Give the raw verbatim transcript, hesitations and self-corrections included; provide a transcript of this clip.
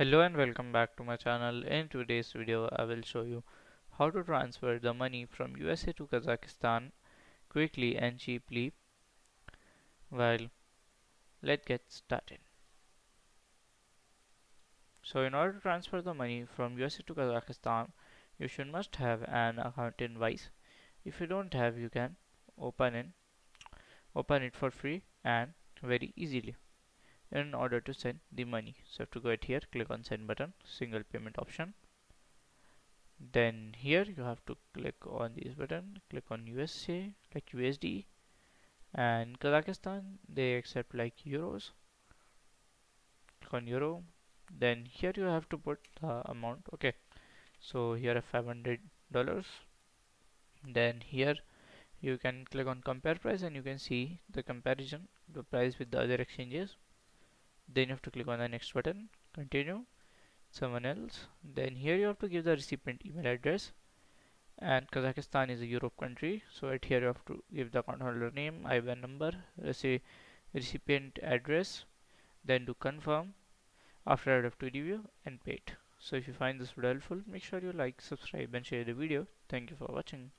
Hello and welcome back to my channel. In today's video I will show you how to transfer the money from U S A to Kazakhstan quickly and cheaply. Well, let's get started. So in order to transfer the money from U S A to Kazakhstan, you should must have an account in Wise. If you don't have, you can open it, open it for free and very easily. In order to send the money, so have to go here, click on send button, single payment option, then here you have to click on this button, click on U S A, like U S D, and Kazakhstan they accept like euros, click on euro, then here you have to put the amount. Okay, so here are five hundred dollars. Then here you can click on compare price and you can see the comparison, the price with the other exchanges. Then you have to click on the next button, continue, someone else. Then here you have to give the recipient email address, and Kazakhstan is a Europe country, so right here you have to give the account holder name, I B A N number, say recipient address, then do confirm. After I have to review and pay it. So if you find this video helpful, make sure you like, subscribe and share the video. Thank you for watching.